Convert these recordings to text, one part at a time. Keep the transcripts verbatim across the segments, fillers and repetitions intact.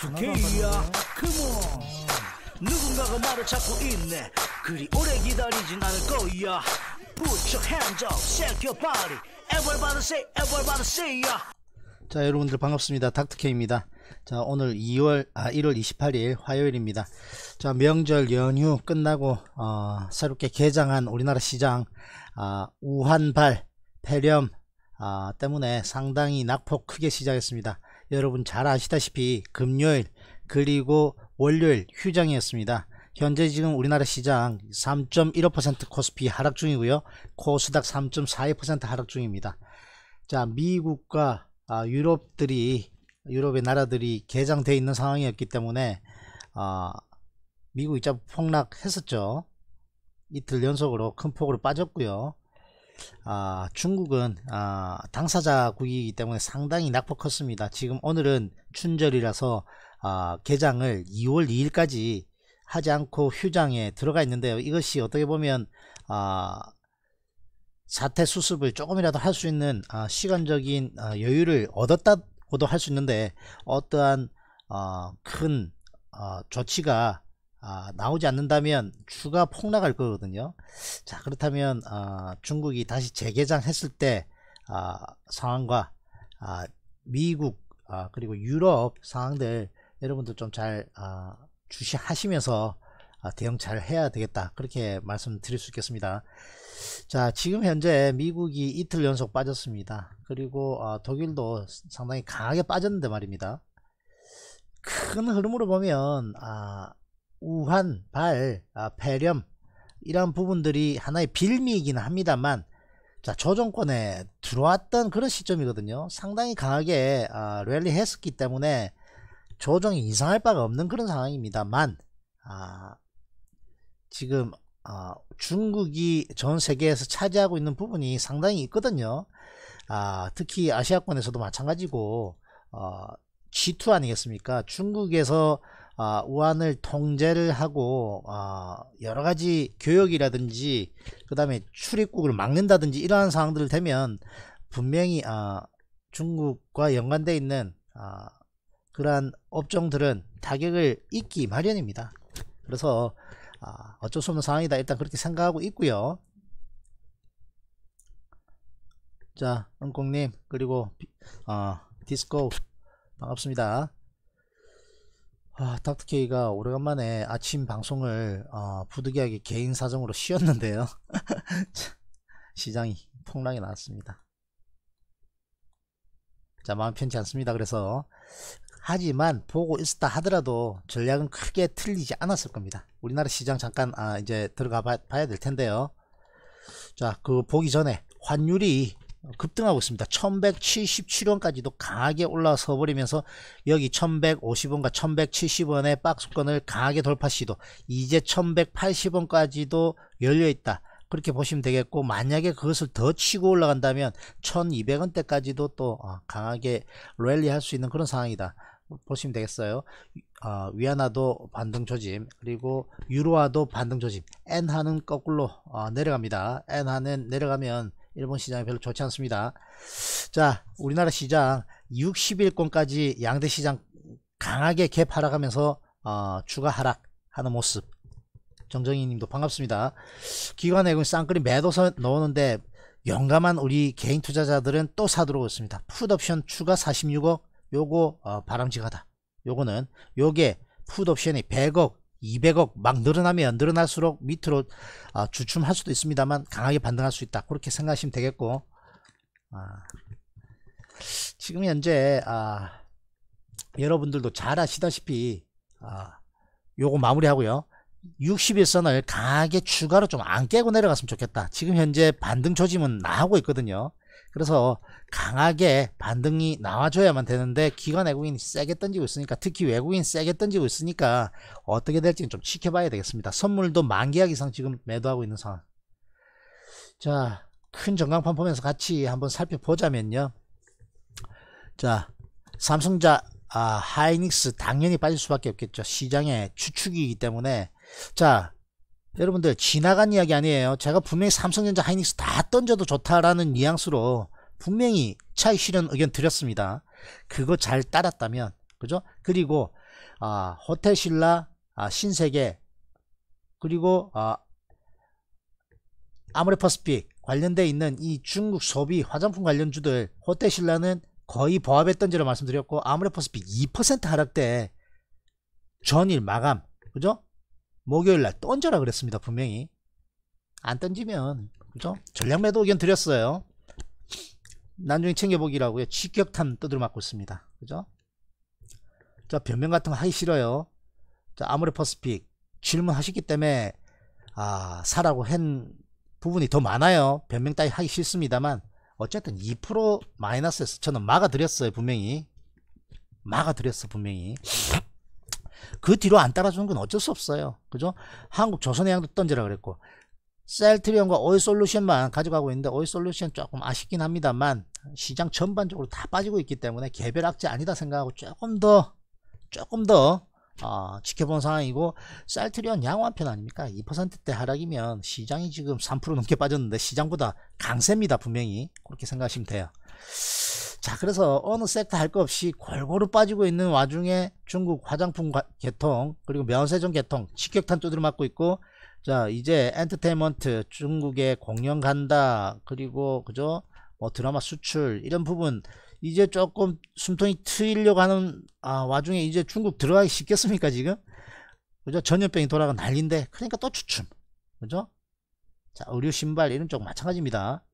닥터케이야 컴온. 누군가가 나를 찾고 있네. 그리 오래 기다리진 않을 거야. Put your hands up, shake your body. Everybody say, everybody say ya. 자, 여러분들 반갑습니다. 닥터케이입니다. 자, 오늘 일월 이십팔일 화요일입니다. 자, 명절 연휴 끝나고 어, 새롭게 개장한 우리나라 시장 어, 우한발 폐렴 어, 때문에 상당히 낙폭 크게 시작했습니다. 여러분 잘 아시다시피 금요일 그리고 월요일 휴장이었습니다. 현재 지금 우리나라 시장 삼 점 일오 퍼센트 코스피 하락 중이고요. 코스닥 삼 점 사이 퍼센트 하락 중입니다. 자, 미국과 어, 유럽들이 유럽의 나라들이 개장되어 있는 상황이었기 때문에 어, 미국이 좀 폭락했었죠. 이틀 연속으로 큰 폭으로 빠졌고요. 아, 중국은 아, 당사자국이기 때문에 상당히 낙폭 컸습니다. 지금 오늘은 춘절이라서 아, 개장을 이월 이일까지 하지 않고 휴장에 들어가 있는데요. 이것이 어떻게 보면 아, 사태 수습을 조금이라도 할 수 있는 아, 시간적인 아, 여유를 얻었다 고도 할 수 있는데 어떠한 어, 큰 어, 조치가 어, 나오지 않는다면 추가 폭락할 거거든요. 자, 그렇다면 어, 중국이 다시 재개장했을 때 어, 상황과 어, 미국 어, 그리고 유럽 상황들 여러분들 좀 잘 어, 주시하시면서 어, 대응 잘 해야 되겠다, 그렇게 말씀드릴 수 있겠습니다. 자, 지금 현재 미국이 이틀 연속 빠졌습니다. 그리고 어, 독일도 상당히 강하게 빠졌는데 말입니다. 큰 흐름으로 보면 아, 우한, 발, 아, 폐렴 이런 부분들이 하나의 빌미이긴 합니다만, 자, 조정권에 들어왔던 그런 시점이거든요. 상당히 강하게 아, 랠리 했었기 때문에 조정이 이상할 바가 없는 그런 상황입니다만, 아, 지금 어, 중국이 전 세계에서 차지하고 있는 부분이 상당히 있거든요. 아, 특히 아시아권에서도 마찬가지고 어, 지 투 아니겠습니까? 중국에서 어, 우한을 통제를 하고 어, 여러가지 교역이라든지 그 다음에 출입국을 막는다든지 이러한 상황들 되면 분명히 어, 중국과 연관되어 있는 어, 그러한 업종들은 타격을 입기 마련입니다. 그래서 아, 어쩔 수 없는 상황이다, 일단 그렇게 생각하고 있고요. 자, 은꽁님 그리고 어, 디스코 반갑습니다. 아, 닥터케이가 오래간만에 아침 방송을 어, 부득이하게 개인 사정으로 쉬었는데요. 시장이 폭락이 나왔습니다. 자, 마음 편치 않습니다. 그래서 하지만 보고 있었다 하더라도 전략은 크게 틀리지 않았을 겁니다. 우리나라 시장 잠깐 아, 이제 들어가 봐, 봐야 될 텐데요. 자, 그 보기 전에 환율이 급등하고 있습니다. 천백칠십칠원까지도 강하게 올라서 버리면서 여기 천백오십원과 천백칠십원의 박스권을 강하게 돌파 시도, 이제 천백팔십원까지도 열려있다, 그렇게 보시면 되겠고, 만약에 그것을 더 치고 올라간다면 천이백원대까지도 또 강하게 랠리할 수 있는 그런 상황이다 보시면 되겠어요. 어, 위안화도 반등 조짐, 그리고 유로화도 반등 조짐. 엔화는 거꾸로 어, 내려갑니다. 엔화는 내려가면 일본 시장이 별로 좋지 않습니다. 자, 우리나라 시장 육십일권까지 양대 시장 강하게 갭 하락하면서 어, 추가 하락하는 모습. 정정희님도 반갑습니다. 기관액은 쌍끌이 매도서 넣었는데 용감한 우리 개인 투자자들은 또 사들어오고 있습니다. 풋옵션 추가 사십육억, 요거 어, 바람직하다. 요거는 요게 풋옵션이 백억 이백억 막 늘어나면 늘어날수록 밑으로 어, 주춤할 수도 있습니다만 강하게 반등할 수 있다, 그렇게 생각하시면 되겠고, 아, 지금 현재 아, 여러분들도 잘 아시다시피 아, 요거 마무리하고요. 육십일선을 강하게 추가로 좀 안 깨고 내려갔으면 좋겠다. 지금 현재 반등 조짐은 나오고 있거든요. 그래서 강하게 반등이 나와줘야만 되는데 기관 외국인이 세게 던지고 있으니까, 특히 외국인 세게 던지고 있으니까 어떻게 될지는 좀 지켜봐야 되겠습니다. 선물도 만기약 이상 지금 매도하고 있는 상황. 자, 큰 전광판 보면서 같이 한번 살펴보자면요. 자, 삼성자 아, 하이닉스 당연히 빠질 수밖에 없겠죠. 시장의 주축이기 때문에. 자, 여러분들 지나간 이야기 아니에요. 제가 분명히 삼성전자 하이닉스 다 던져도 좋다라는 뉘앙스로 분명히 차익 실현 의견 드렸습니다. 그거 잘 따랐다면, 그죠? 그리고 아, 호텔신라, 아, 신세계, 그리고 아, 아모레퍼시픽 관련돼 있는 이 중국 소비 화장품 관련주들, 호텔신라는 거의 보합했던지로 말씀드렸고, 아모레퍼시픽 이 퍼센트 하락대 전일 마감, 그죠? 목요일날 던져라 그랬습니다. 분명히 안 던지면, 그죠? 전략매도 의견 드렸어요. 나중에 챙겨보기라고요. 직격탄 떠들어 맞고 있습니다. 그죠? 자, 변명 같은 거 하기 싫어요. 자, 아모레퍼시픽 질문하셨기 때문에 아, 사라고 한 부분이 더 많아요. 변명 따위 하기 싫습니다만, 어쨌든 이 퍼센트 마이너스에서 저는 막아드렸어요. 분명히 막아드렸어. 분명히 그 뒤로 안 따라주는 건 어쩔 수 없어요. 그죠? 한국조선해양도 던지라 그랬고, 셀트리온과 오일솔루션만 가져가고 있는데, 오일솔루션 조금 아쉽긴 합니다만 시장 전반적으로 다 빠지고 있기 때문에 개별 악재 아니다 생각하고 조금 더 조금 더 어, 지켜본 상황이고, 셀트리온 양호한 편 아닙니까? 이 퍼센트대 하락이면 시장이 지금 삼 퍼센트 넘게 빠졌는데 시장보다 강세입니다. 분명히 그렇게 생각하시면 돼요. 자, 그래서 어느 섹터 할 거 없이 골고루 빠지고 있는 와중에 중국 화장품 개통, 그리고 면세점 개통 직격탄 두드려 맞고 있고, 자, 이제 엔터테인먼트 중국에 공연 간다, 그리고 그죠, 뭐 드라마 수출 이런 부분 이제 조금 숨통이 트이려고 하는 아, 와중에 이제 중국 들어가기 쉽겠습니까 지금? 그죠? 전염병이 돌아가 난리인데, 그러니까 또 추춤, 그죠? 자, 의류 신발 이런 쪽 마찬가지입니다.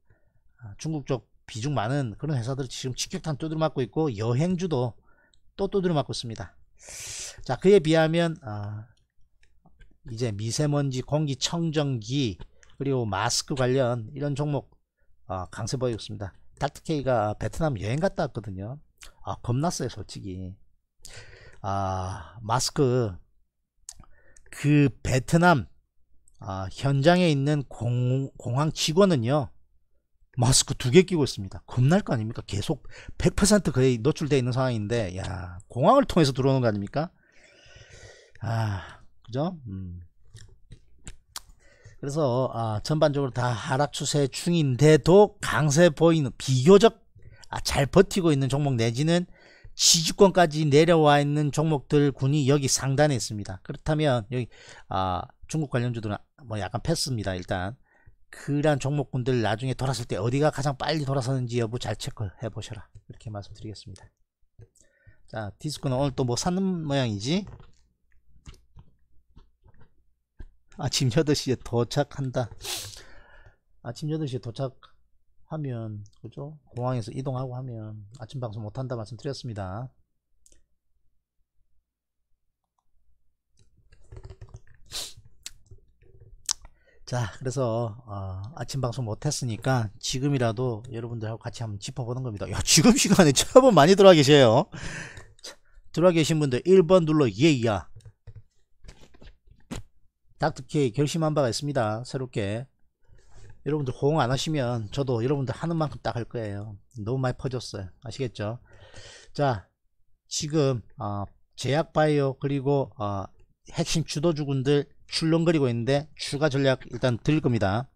아, 중국 쪽 비중 많은 그런 회사들 지금 직격탄 두드려 맞고 있고, 여행주도 또 두드려 맞고 있습니다. 자, 그에 비하면 아, 이제 미세먼지, 공기청정기, 그리고 마스크 관련 이런 종목 어, 강세 보이고 있습니다. 닥터케이가 베트남 여행 갔다 왔거든요. 아, 겁났어요 솔직히. 아, 마스크 그 베트남 아, 현장에 있는 공, 공항 직원은요 마스크 두 개 끼고 있습니다. 겁날 거 아닙니까? 계속 백 퍼센트 거의 노출되어 있는 상황인데, 야, 공항을 통해서 들어오는 거 아닙니까? 아, 그죠? 음. 그래서 아, 전반적으로 다 하락 추세 중인데도 강세 보이는, 비교적 아, 잘 버티고 있는 종목 내지는 지지권까지 내려와 있는 종목들 군이 여기 상단에 있습니다. 그렇다면 여기 아, 중국 관련주들은 뭐 약간 패스입니다. 일단 그러한 종목군들 나중에 돌았을 때 어디가 가장 빨리 돌아서는지 여부 잘 체크해 보셔라, 이렇게 말씀드리겠습니다. 자, 디스코는 오늘 또 뭐 사는 모양이지? 아침 여덟 시에 도착한다. 아침 여덟 시에 도착하면, 그죠? 공항에서 이동하고 하면 아침 방송 못한다 말씀드렸습니다. 자, 그래서 어, 아침 방송 못했으니까 지금이라도 여러분들하고 같이 한번 짚어보는 겁니다. 야, 지금 시간에 저분 많이 들어와 계세요. 들어와 계신 분들 일 번 눌러 예이야. 닥터케이 결심한 바가 있습니다. 새롭게 여러분들 호응 안 하시면 저도 여러분들 하는 만큼 딱 할 거예요. 너무 많이 퍼졌어요. 아시겠죠? 자, 지금 어, 제약바이오 그리고 어, 핵심 주도주군들 출렁거리고 있는데 추가 전략 일단 드릴 겁니다.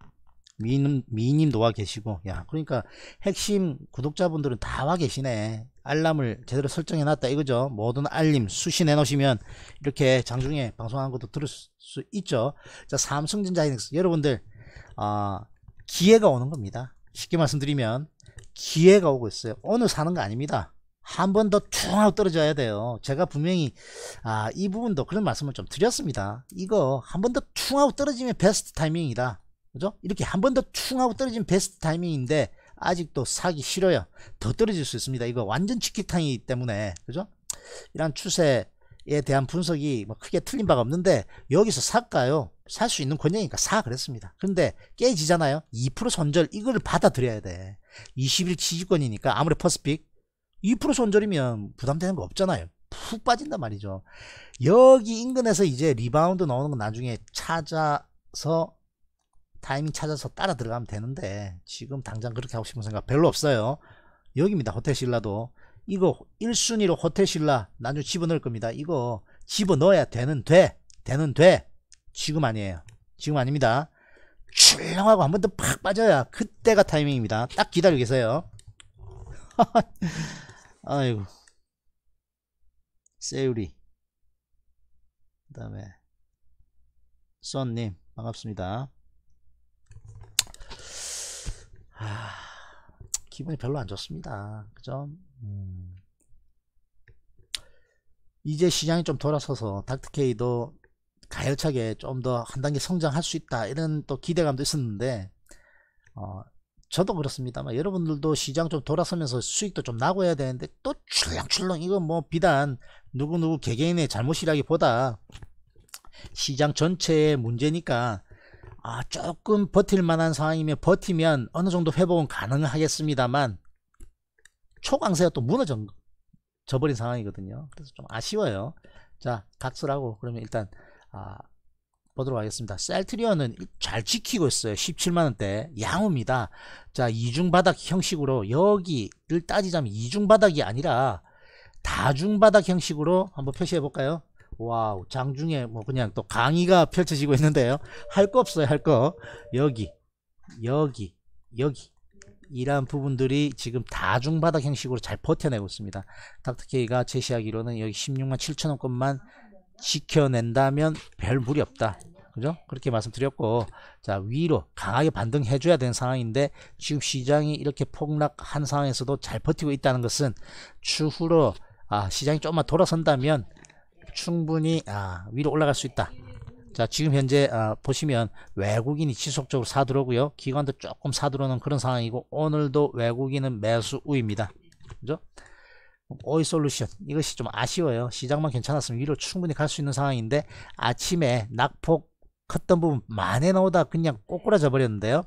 미님, 미님도 와 계시고, 야, 그러니까 핵심 구독자분들은 다 와 계시네. 알람을 제대로 설정해 놨다 이거죠. 모든 알림 수신해 놓으시면 이렇게 장중에 방송하는 것도 들을 수 있죠. 자, 삼성전자, 하이닉스 여러분들 어, 기회가 오는 겁니다. 쉽게 말씀드리면 기회가 오고 있어요. 오늘 사는 거 아닙니다. 한 번 더 퉁 하고 떨어져야 돼요. 제가 분명히 아, 이 부분도 그런 말씀을 좀 드렸습니다. 이거 한 번 더 퉁 하고 떨어지면 베스트 타이밍이다. 그죠? 이렇게 한 번 더 퉁 하고 떨어지면 베스트 타이밍인데 아직도 사기 싫어요. 더 떨어질 수 있습니다. 이거 완전 직격탄이기 때문에, 그죠? 이런 추세에 대한 분석이 뭐 크게 틀린 바가 없는데, 여기서 살까요? 살 수 있는 권역이니까 사 그랬습니다. 근데 깨지잖아요. 이 퍼센트 손절, 이거를 받아들여야 돼. 이십 일 지지권이니까 아모레퍼시픽 이 퍼센트 손절이면 부담되는 거 없잖아요. 푹 빠진단 말이죠. 여기 인근에서 이제 리바운드 나오는 건 나중에 찾아서 타이밍 찾아서 따라 들어가면 되는데, 지금 당장 그렇게 하고 싶은 생각 별로 없어요. 여기입니다. 호텔신라도 이거 일 순위로 호텔신라 나중에 집어넣을 겁니다. 이거 집어넣어야 되는 돼 되는 돼 지금 아니에요. 지금 아닙니다. 출렁하고 한 번 더 팍 빠져야 그때가 타이밍입니다. 딱 기다리고 계세요. 아이고, 세율이 다음에 썬님 반갑습니다. 아, 기분이 별로 안 좋습니다. 그죠? 음. 이제 시장이 좀 돌아서서 닥터케이도 가열차게 좀 더 한 단계 성장할 수 있다, 이런 또 기대감도 있었는데, 어, 저도 그렇습니다만 여러분들도 시장 좀 돌아서면서 수익도 좀 나고 해야 되는데 또 출렁출렁, 이건 뭐 비단 누구누구 개개인의 잘못이라기보다 시장 전체의 문제니까, 아, 조금 버틸 만한 상황이면 버티면 어느 정도 회복은 가능하겠습니다만 초강세가 또 무너져 버린 상황이거든요. 그래서 좀 아쉬워요. 자, 각설하고 그러면 일단 아, 보도록 하겠습니다. 셀트리온은 잘 지키고 있어요. 십칠만 원대 양호입니다. 자, 이중바닥 형식으로, 여기를 따지자면 이중바닥이 아니라 다중바닥 형식으로 한번 표시해 볼까요? 와우, 장중에 뭐 그냥 또 강의가 펼쳐지고 있는데요. 할 거 없어요, 할 거. 여기, 여기, 여기, 이러한 부분들이 지금 다중바닥 형식으로 잘 버텨내고 있습니다. 닥터케이가 제시하기로는 여기 십육만 칠천 원권만 지켜낸다면 별 무리 없다, 그죠? 그렇게 말씀드렸고, 자, 위로 강하게 반등해 줘야 되는 상황인데 지금 시장이 이렇게 폭락한 상황에서도 잘 버티고 있다는 것은 추후로 아, 시장이 조금만 돌아선다면 충분히 아, 위로 올라갈 수 있다. 자, 지금 현재 아, 보시면 외국인이 지속적으로 사들어오고요, 기관도 조금 사들어오는 그런 상황이고, 오늘도 외국인은 매수 우입니다, 그죠? 오일솔루션, 이것이 좀 아쉬워요. 시장만 괜찮았으면 위로 충분히 갈 수 있는 상황인데 아침에 낙폭 컸던 부분 만에 나오다 그냥 꼬꾸라져 버렸는데요,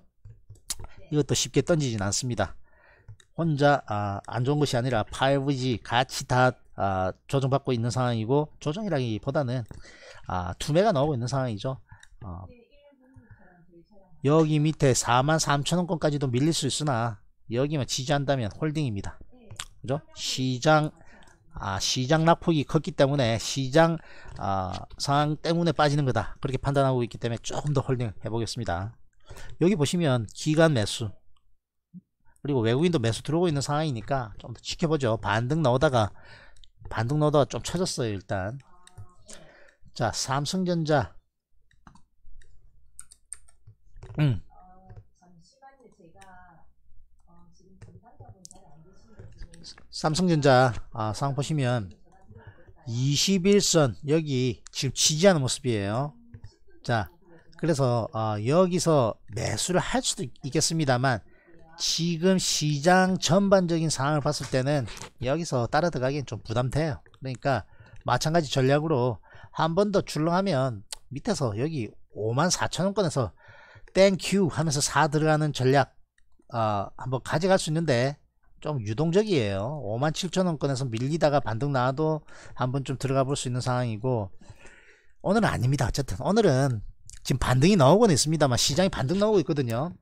이것도 쉽게 던지진 않습니다. 혼자 아, 안 좋은 것이 아니라 파이브 지 같이 다 아, 조정받고 있는 상황이고, 조정이라기보다는 아, 투매가 나오고 있는 상황이죠. 어, 여기 밑에 사만 삼천 원권까지도 밀릴 수 있으나 여기만 지지한다면 홀딩입니다. 그죠? 시장, 아, 시장 낙폭이 컸기 때문에 시장, 아, 상황 때문에 빠지는 거다, 그렇게 판단하고 있기 때문에 조금 더 홀딩 해보겠습니다. 여기 보시면 기관 매수, 그리고 외국인도 매수 들어오고 있는 상황이니까 좀 더 지켜보죠. 반등 넣어다가, 반등 넣어다가 좀 쳐졌어요, 일단. 자, 삼성전자. 음. 삼성전자 아, 상황 보시면 이십일선 여기 지금 지지하는 모습이에요. 자, 그래서 어, 여기서 매수를 할 수도 있겠습니다만 지금 시장 전반적인 상황을 봤을 때는 여기서 따라 들어가기엔 좀 부담돼요. 그러니까 마찬가지 전략으로 한 번 더 출렁하면 밑에서 여기 오만 사천 원권에서 땡큐 하면서 사 들어가는 전략 어, 한번 가져갈 수 있는데 좀 유동적이에요. 오만 칠천 원권에서 밀리다가 반등 나와도 한번 좀 들어가 볼 수 있는 상황이고, 오늘은 아닙니다. 어쨌든 오늘은 지금 반등이 나오고는 있습니다만 시장이 반등 나오고 있거든요.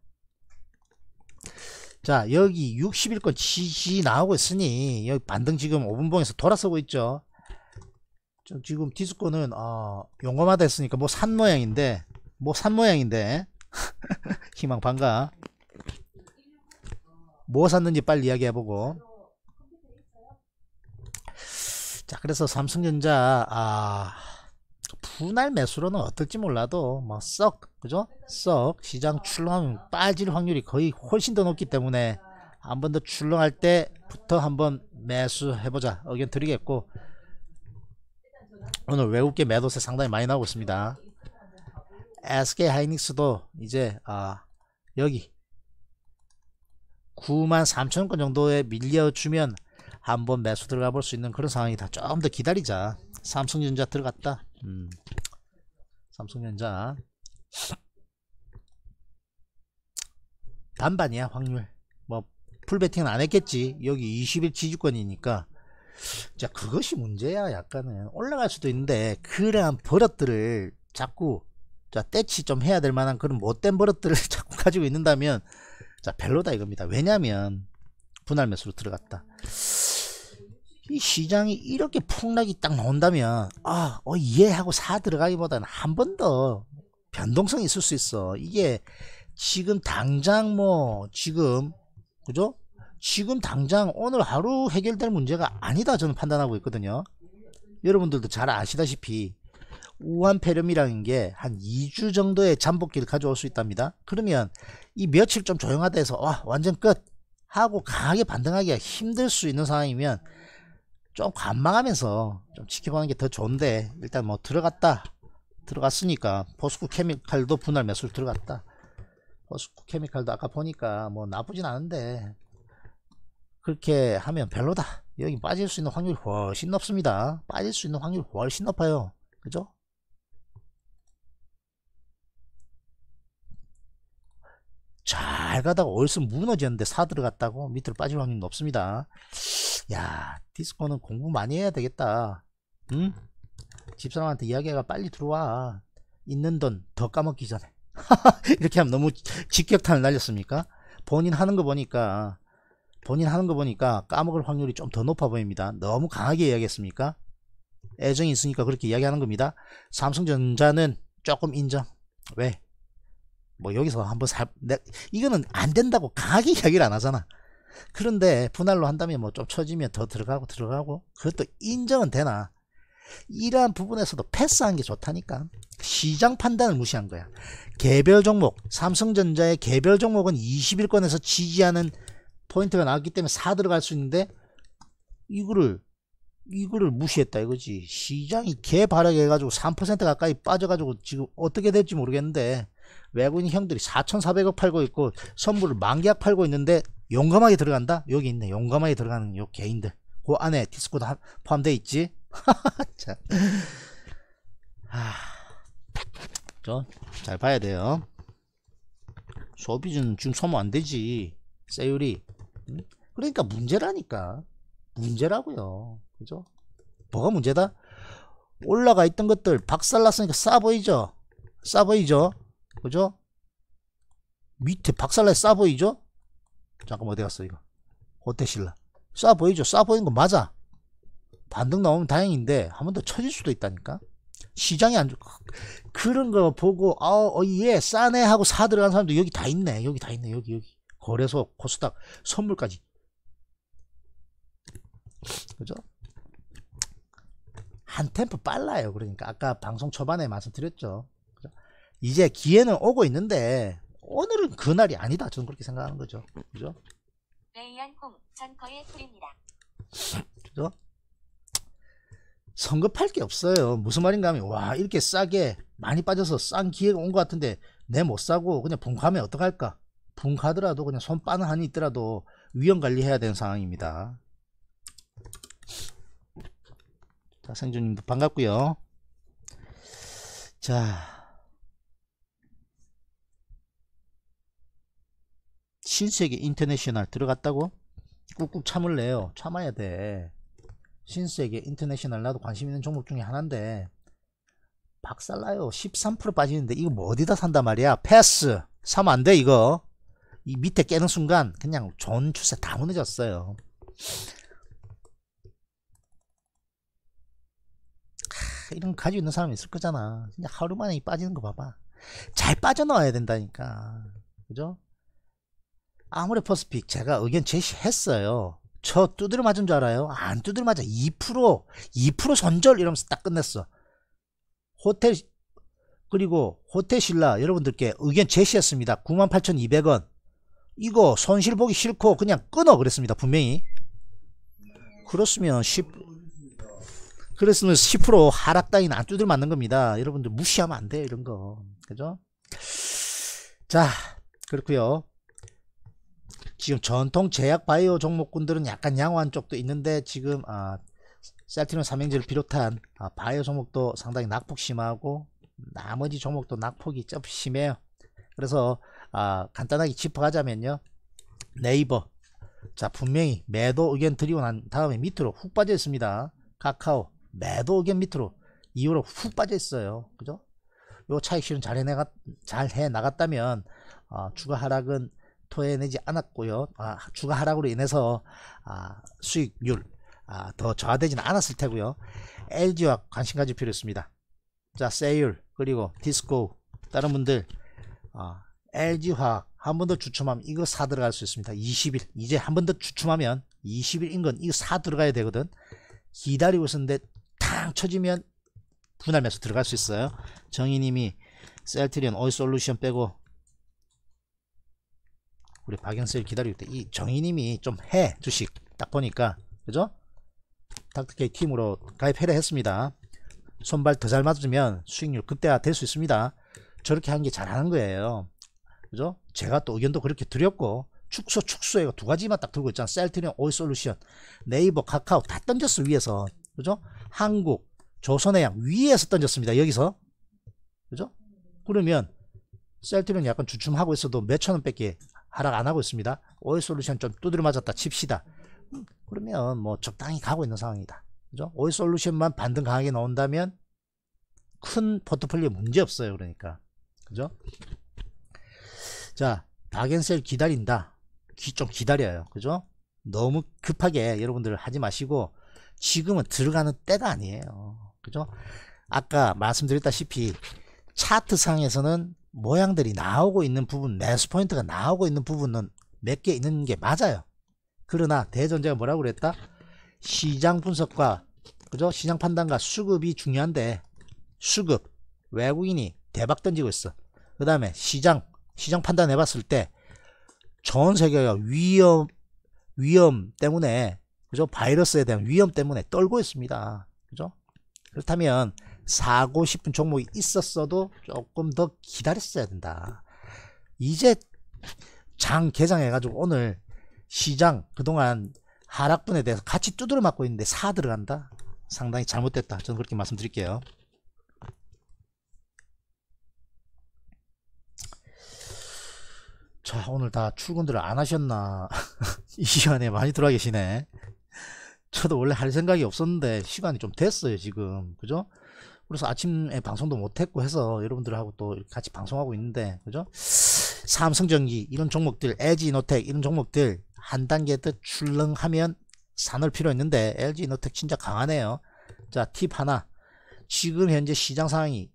자, 여기 육십일권 지지 나오고 있으니 여기 반등 지금 오 분봉에서 돌아서고 있죠. 지금 디스코는 어, 용감하다 했으니까 뭐 산 모양인데, 뭐 산 모양인데 희망 반가. 뭐 샀는지 빨리 이야기해보고. 자, 그래서 삼성전자 아, 분할 매수로는 어떨지 몰라도 뭐 썩, 그죠? 썩 시장 출렁하면 빠질 확률이 거의 훨씬 더 높기 때문에 한 번 더 출렁할 때부터 한번 매수해보자 의견 드리겠고, 오늘 외국계 매도세 상당히 많이 나오고 있습니다. 에스케이 하이닉스도 이제 아, 여기 구만 삼천 건 정도에 밀려주면 한번 매수 들어가 볼 수 있는 그런 상황이다. 좀 더 기다리자. 삼성전자 들어갔다. 음. 삼성전자 반반이야, 확률. 뭐 풀베팅은 안 했겠지. 여기 이십 일 지지권이니까. 자, 그것이 문제야. 약간은 올라갈 수도 있는데 그러한 버릇들을 자꾸, 자, 떼치 좀 해야 될 만한 그런 못된 버릇들을 자꾸 가지고 있는다면 자, 별로다 이겁니다. 왜냐면 분할 매수로 들어갔다. 이 시장이 이렇게 폭락이 딱 나온다면 아, 어, 예 하고 사 들어가기보다는 한 번 더 변동성이 있을 수 있어. 이게 지금 당장 뭐 지금, 그죠? 지금 당장 오늘 하루 해결될 문제가 아니다, 저는 판단하고 있거든요. 여러분들도 잘 아시다시피 우한폐렴이라는 게 한 이 주 정도의 잠복기를 가져올 수 있답니다. 그러면 이 며칠 좀 조용하다 해서 와 완전 끝 하고 강하게 반등하기가 힘들 수 있는 상황이면 좀 관망하면서 좀 지켜보는 게 더 좋은데, 일단 뭐 들어갔다 들어갔으니까 포스코 케미칼도 분할 매수를 들어갔다. 포스코 케미칼도 아까 보니까 뭐 나쁘진 않은데 그렇게 하면 별로다. 여기 빠질 수 있는 확률이 훨씬 높습니다. 빠질 수 있는 확률이 훨씬 높아요. 그죠? 잘 가다가 월수 무너지는데 사 들어갔다고 밑으로 빠질 확률이 높습니다. 야, 디스코는 공부 많이 해야 되겠다. 응? 집사람한테 이야기가 빨리 들어와. 있는 돈 더 까먹기 전에. 이렇게 하면 너무 직격탄을 날렸습니까? 본인 하는 거 보니까 본인 하는 거 보니까 까먹을 확률이 좀 더 높아 보입니다. 너무 강하게 이야기했습니까? 애정이 있으니까 그렇게 이야기하는 겁니다. 삼성전자는 조금 인정. 왜? 뭐 여기서 한번 살, 내, 이거는 안 된다고 강하게 이야기를 안 하잖아. 그런데 분할로 한다면 뭐 좀 처지면 더 들어가고 들어가고 그것도 인정은 되나. 이러한 부분에서도 패스한 게 좋다니까. 시장 판단을 무시한 거야. 개별 종목, 삼성전자의 개별 종목은 이십 일권에서 지지하는 포인트가 나왔기 때문에 사 들어갈 수 있는데 이거를 이거를 무시했다 이거지. 시장이 개발하게 해가지고 삼 퍼센트 가까이 빠져가지고 지금 어떻게 될지 모르겠는데 외국인 형들이 사천사백억 팔고 있고 선물을 만계약 팔고 있는데 용감하게 들어간다? 여기 있네. 용감하게 들어가는 요 개인들. 그 안에 디스코도 포함되어 있지? 자. 아, 좀 잘 봐야 돼요. 소비주는 지금 소모 안 되지. 세율이. 그러니까 문제라니까. 문제라고요. 그죠? 뭐가 문제다? 올라가 있던 것들 박살났으니까 싸 보이죠? 싸 보이죠? 그죠? 밑에 박살나 싸 보이죠? 잠깐만 어디 갔어 이거? 호텔신라 싸 보이죠? 싸 보이는 거 맞아. 반등 나오면 다행인데 한 번 더 쳐질 수도 있다니까. 시장이 안 좋고 그런 거 보고 아우 어예 싸네 하고 사 들어간 사람도 여기 다 있네. 여기 다 있네. 여기 여기 거래소 코스닥 선물까지. 그죠? 한 템포 빨라요. 그러니까 아까 방송 초반에 말씀드렸죠. 그죠? 이제 기회는 오고 있는데 오늘은 그날이 아니다. 저는 그렇게 생각하는 거죠. 그죠? 그죠? 성급할 게 없어요. 무슨 말인가 하면 와 이렇게 싸게 많이 빠져서 싼 기회가 온 것 같은데 내 못 사고 그냥 붕괴하면 어떡할까? 붕괴하더라도 그냥 손 빠는 한이 있더라도 위험관리해야 되는 상황입니다. 자, 생주님도 반갑고요. 자, 신세계인터내셔널 들어갔다고? 꾹꾹 참을래요. 참아야 돼. 신세계인터내셔널 나도 관심 있는 종목 중에 하나인데 박살나요. 십삼 퍼센트 빠지는데 이거 뭐 어디다 산단 말이야. 패스. 사면 안 돼 이거. 이 밑에 깨는 순간 그냥 좋은 추세 다 무너졌어요. 하, 이런 거 가지고 있는 사람이 있을 거잖아. 그냥 하루 만에 이 빠지는 거 봐봐. 잘 빠져나와야 된다니까. 그죠? 아모레퍼시픽 제가 의견 제시했어요. 저 두드려 맞은 줄 알아요? 안 두드려 맞아. 이 퍼센트 이 퍼센트 손절 이러면서 딱 끝냈어. 호텔 그리고 호텔신라 여러분들께 의견 제시했습니다. 구만 팔천이백 원 이거 손실 보기 싫고 그냥 끊어 그랬습니다. 분명히. 그렇으면 십 그랬으면 십 퍼센트 하락 따위는 안 두드려 맞는 겁니다. 여러분들 무시하면 안 돼요 이런 거. 그죠? 자, 그렇고요. 지금 전통 제약 바이오 종목군들은 약간 양호한 쪽도 있는데 지금 아, 셀트리온 삼양제를 비롯한 아, 바이오 종목도 상당히 낙폭 심하고 나머지 종목도 낙폭이 좀 심해요. 그래서 아, 간단하게 짚어가자면요. 네이버 자 분명히 매도 의견 드리고 난 다음에 밑으로 훅 빠져 있습니다. 카카오 매도 의견 밑으로 이후로 훅 빠져 있어요. 그죠? 요 차익 실현 잘 해나갔, 잘 해나갔다면 아, 추가 하락은 토해내지 않았고요. 아, 추가 하락으로 인해서 아, 수익률 아, 더 저하되지는 않았을 테고요. 엘지화학 관심 가질 필요 있습니다. 자, 세율 그리고 디스코 다른 분들 아, 엘지화학 한 번 더 주춤하면 이거 사 들어갈 수 있습니다. 이십 일 이제 한 번 더 주춤하면 이십 일인 건 이거 사 들어가야 되거든. 기다리고 있었는데 탕 쳐지면 분할매수 들어갈 수 있어요. 정희님이 셀트리온 오일솔루션 빼고 우리 박영세일 기다릴 때 이 정희님이 좀 해 주식 딱 보니까 그죠? 닥터케이 팀으로 가입해라 했습니다. 손발 더 잘 맞으면 수익률 극대화 될 수 있습니다. 저렇게 하는 게 잘하는 거예요. 그죠? 제가 또 의견도 그렇게 드렸고 축소 축소 이거 두 가지만 딱 들고 있잖아. 셀트리온 오일솔루션 네이버 카카오 다 던졌어 위에서. 그죠? 한국 조선해양 위에서 던졌습니다. 여기서 그죠? 그러면 셀트리온 약간 주춤하고 있어도 몇천원 밖에 하락 안하고 있습니다. 오일솔루션 좀 두드려 맞았다 칩시다. 음, 그러면 뭐 적당히 가고 있는 상황이다. 그죠? 오일솔루션만 반등 강하게 나온다면 큰 포트폴리오 문제 없어요. 그러니까 그죠? 자, 박앤셀 기다린다. 기, 좀 기다려요. 그죠? 너무 급하게 여러분들 하지 마시고 지금은 들어가는 때가 아니에요. 그죠? 아까 말씀드렸다시피 차트상에서는 모양들이 나오고 있는 부분, 매수 포인트가 나오고 있는 부분은 몇 개 있는 게 맞아요. 그러나 대전제가 뭐라고 그랬다? 시장 분석과 그죠? 시장 판단과 수급이 중요한데 수급, 외국인이 대박 던지고 있어. 그 다음에 시장 시장 판단해 봤을 때 전 세계가 위험 위험 때문에 그죠? 바이러스에 대한 위험 때문에 떨고 있습니다. 그죠? 그렇다면 사고 싶은 종목이 있었어도 조금 더 기다렸어야 된다. 이제 장 개장해 가지고 오늘 시장 그동안 하락분에 대해서 같이 두드려 맞고 있는데 사 들어간다? 상당히 잘못됐다. 저는 그렇게 말씀드릴게요. 자, 오늘 다 출근들을 안 하셨나. 이 시간에 많이 들어와 계시네. 저도 원래 할 생각이 없었는데 시간이 좀 됐어요 지금. 그죠? 그래서 아침에 방송도 못했고 해서 여러분들하고 또 같이 방송하고 있는데 그죠? 삼성전기 이런 종목들, 엘지노텍 이런 종목들 한 단계 더 출렁하면 사놓을 필요 있는데 엘지노텍 진짜 강하네요. 자, 팁 하나. 지금 현재 시장 상황이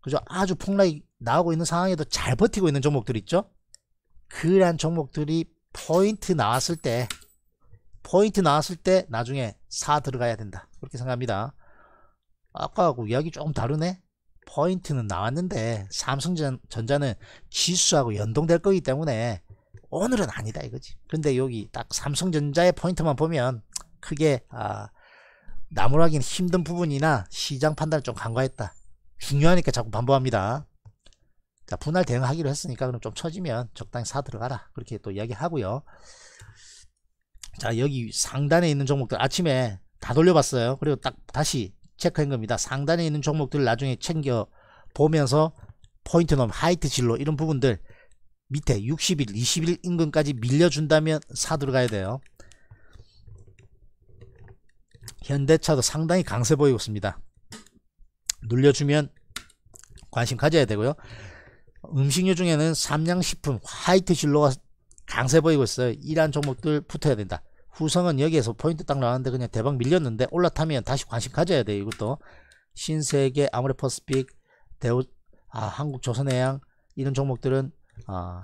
그죠? 아주 폭락이 나오고 있는 상황에도 잘 버티고 있는 종목들 있죠? 그러한 종목들이 포인트 나왔을 때 포인트 나왔을 때 나중에 사 들어가야 된다. 그렇게 생각합니다. 아까하고 이야기 조금 다르네. 포인트는 나왔는데 삼성전자는 지수하고 연동될 거기 때문에 오늘은 아니다 이거지. 근데 여기 딱 삼성전자의 포인트만 보면 크게 아, 나무라긴 힘든 부분이나 시장 판단을 좀 간과했다. 중요하니까 자꾸 반복합니다. 자, 분할 대응하기로 했으니까 그럼 좀 처지면 적당히 사 들어가라. 그렇게 또 이야기하고요. 자, 여기 상단에 있는 종목들 아침에 다 돌려봤어요. 그리고 딱 다시 체크한 겁니다. 상단에 있는 종목들을 나중에 챙겨 보면서 포인트 넘 하이트진로 이런 부분들 밑에 육십 일, 이십 일 인근까지 밀려준다면 사 들어가야 돼요. 현대차도 상당히 강세 보이고 있습니다. 눌려주면 관심 가져야 되고요. 음식료 중에는 삼양식품 하이트진로가 강세 보이고 있어요. 이러한 종목들 붙어야 된다. 후성은 여기에서 포인트 딱 나왔는데 그냥 대박 밀렸는데 올라타면 다시 관심 가져야 돼요. 이것도 신세계, 아모레퍼시픽, 대우, 아, 한국조선해양 이런 종목들은 아,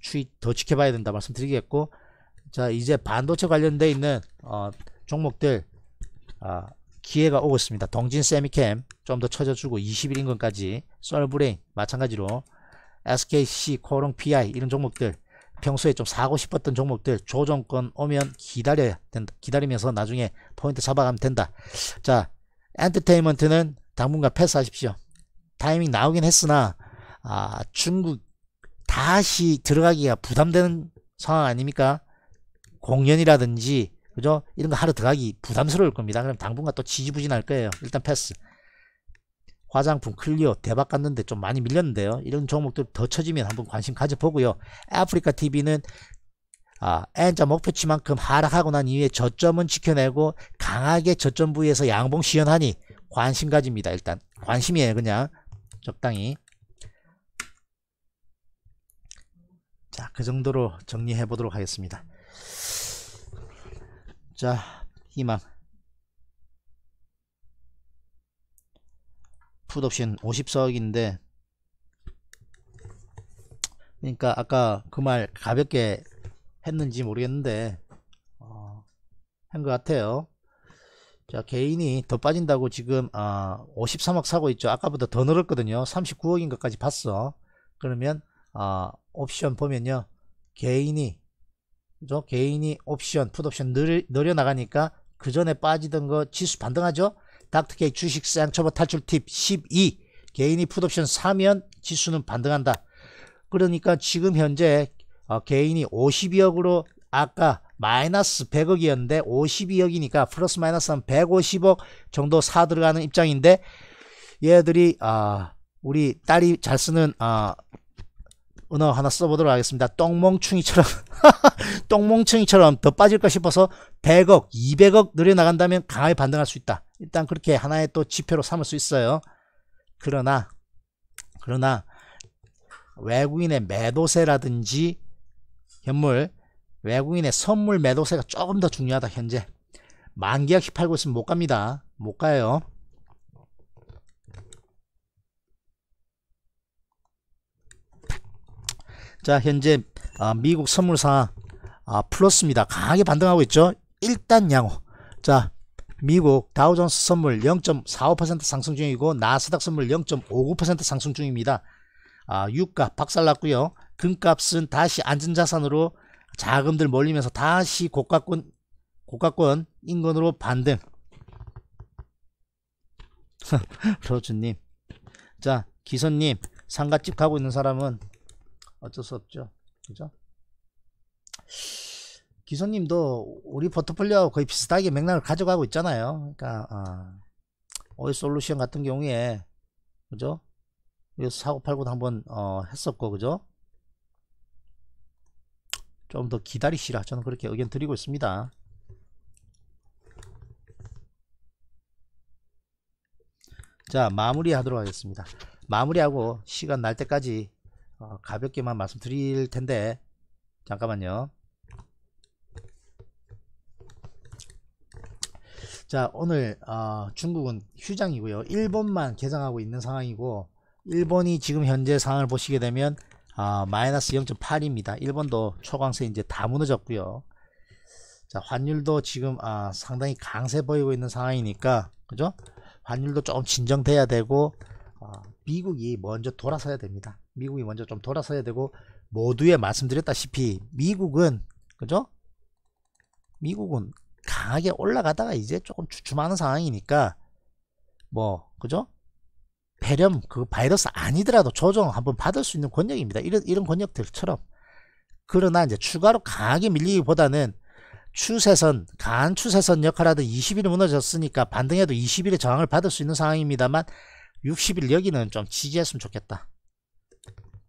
추이 더 지켜봐야 된다 말씀드리겠고, 자 이제 반도체 관련돼 있는 어, 종목들 아, 기회가 오고 있습니다. 동진세미캠 좀 더 쳐져주고 이십 일 인근까지, 썰브레인 마찬가지로 에스케이씨, 코롱, 피아이 이런 종목들 평소에 좀 사고 싶었던 종목들 조정권 오면 기다려야 된다. 기다리면서 나중에 포인트 잡아가면 된다. 자, 엔터테인먼트는 당분간 패스하십시오. 타이밍 나오긴 했으나 아, 중국 다시 들어가기가 부담되는 상황 아닙니까? 공연이라든지 그죠? 이런 거 하러 들어가기 부담스러울 겁니다. 그럼 당분간 또 지지부진할 거예요. 일단 패스. 화장품 클리오 대박 갔는데 좀 많이 밀렸는데요. 이런 종목들 더 쳐지면 한번 관심 가져보고요. 아프리카 티비는 아, N자 목표치만큼 하락하고 난 이후에 저점은 지켜내고 강하게 저점 부위에서 양봉 시연하니 관심 가집니다. 일단 관심이에요. 그냥 적당히. 자, 그 정도로 정리해 보도록 하겠습니다. 자, 희망 풋옵션 오십사억인데 그러니까 아까 그 말 가볍게 했는지 모르겠는데 어, 한 것 같아요. 자, 개인이 더 빠진다고 지금 어, 오십삼억 사고 있죠. 아까보다 더 늘었거든요. 삼십구억인 것까지 봤어. 그러면 어, 옵션 보면요, 개인이 그죠? 개인이 옵션, 풋옵션 늘려나가니까 그 전에 빠지던 거 지수 반등하죠. 닥터케이 주식 쌍초보 탈출 팁 십이. 개인이 풋옵션 사면 지수는 반등한다. 그러니까 지금 현재 어, 개인이 오십이억으로 아까 마이너스 백억이었는데 오십이억이니까 플러스 마이너스 한 백오십억 정도 사 들어가는 입장인데, 얘들이 아, 우리 딸이 잘 쓰는 아, 은어 하나 써보도록 하겠습니다. 똥멍충이처럼 똥멍충이처럼 더 빠질까 싶어서 백억 이백억 늘려나간다면 강하게 반등할 수 있다. 일단 그렇게 하나의 또 지표로 삼을 수 있어요. 그러나 그러나 외국인의 매도세라든지 현물, 외국인의 선물 매도세가 조금 더 중요하다. 현재 만기약씩 팔고 있으면 못 갑니다. 못 가요. 자, 현재 아, 미국 선물상 아, 플러스입니다. 강하게 반등하고 있죠. 일단 양호. 자, 미국 다우존스 선물 영 점 사오 퍼센트 상승 중이고 나스닥 선물 영 점 오구 퍼센트 상승 중입니다. 아, 유가 박살났고요. 금값은 다시 안전자산으로 자금들 몰리면서 다시 고가권 고가권 인근으로 반등. 로주님, 자, 기선님, 상가집 가고 있는 사람은 어쩔 수 없죠. 그죠? 기선님도 우리 포트폴리오하고 거의 비슷하게 맥락을 가져가고 있잖아요. 그러니까 아, 오일솔루션 같은 경우에 그죠? 여기서 사고 팔고도 한번 어, 했었고 그죠? 좀 더 기다리시라, 저는 그렇게 의견 드리고 있습니다. 자, 마무리 하도록 하겠습니다. 마무리하고 시간 날 때까지 어, 가볍게만 말씀드릴 텐데, 잠깐만요. 자, 오늘 어, 중국은 휴장이고요. 일본만 개장하고 있는 상황이고, 일본이 지금 현재 상황을 보시게 되면 아, 마이너스 영 점 팔입니다. 일본도 초강세 이제 다 무너졌고요. 자, 환율도 지금 아, 상당히 강세 보이고 있는 상황이니까 그죠? 환율도 조금 진정돼야 되고, 아, 미국이 먼저 돌아서야 됩니다. 미국이 먼저 좀 돌아서야 되고, 모두에 말씀드렸다시피 미국은 그죠? 미국은 강하게 올라가다가 이제 조금 주춤하는 상황이니까 뭐 그죠? 폐렴 그 바이러스 아니더라도 조정 한번 받을 수 있는 권역입니다. 이런 이런 권역들처럼. 그러나 이제 추가로 강하게 밀리기보다는 추세선, 강한 추세선 역할하던 이십 일이 무너졌으니까 반등해도 이십 일의 저항을 받을 수 있는 상황입니다만, 육십 일 여기는 좀 지지했으면 좋겠다.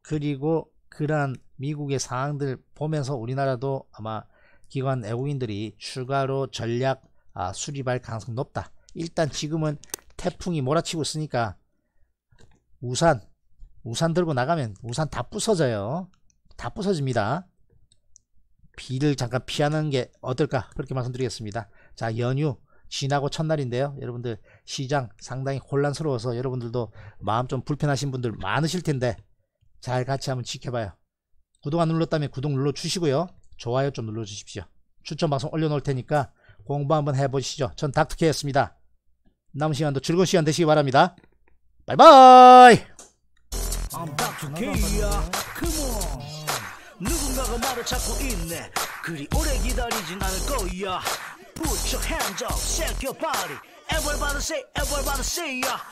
그리고 그러한 미국의 상황들 보면서 우리나라도 아마 기관 외국인들이 추가로 전략 아, 수립할 가능성이 높다. 일단 지금은 태풍이 몰아치고 있으니까 우산, 우산 들고 나가면 우산 다 부서져요. 다 부서집니다. 비를 잠깐 피하는 게 어떨까, 그렇게 말씀드리겠습니다. 자, 연휴 지나고 첫날인데요. 여러분들 시장 상당히 혼란스러워서 여러분들도 마음 좀 불편하신 분들 많으실 텐데, 잘 같이 한번 지켜봐요. 구독 안 눌렀다면 구독 눌러주시고요. 좋아요 좀 눌러주십시오. 추천 방송 올려놓을 테니까 공부 한번 해보시죠. 전 닥터케이였습니다. 남은 시간도 즐거운 시간 되시기 바랍니다. 바이바이. I'm 닥터케이야. Come on. 누군가가 말을 찾고 있네. 그리 오래 기다리진 않을 거야. Put your hands up, shake your body. Everybody say, everybody say ya.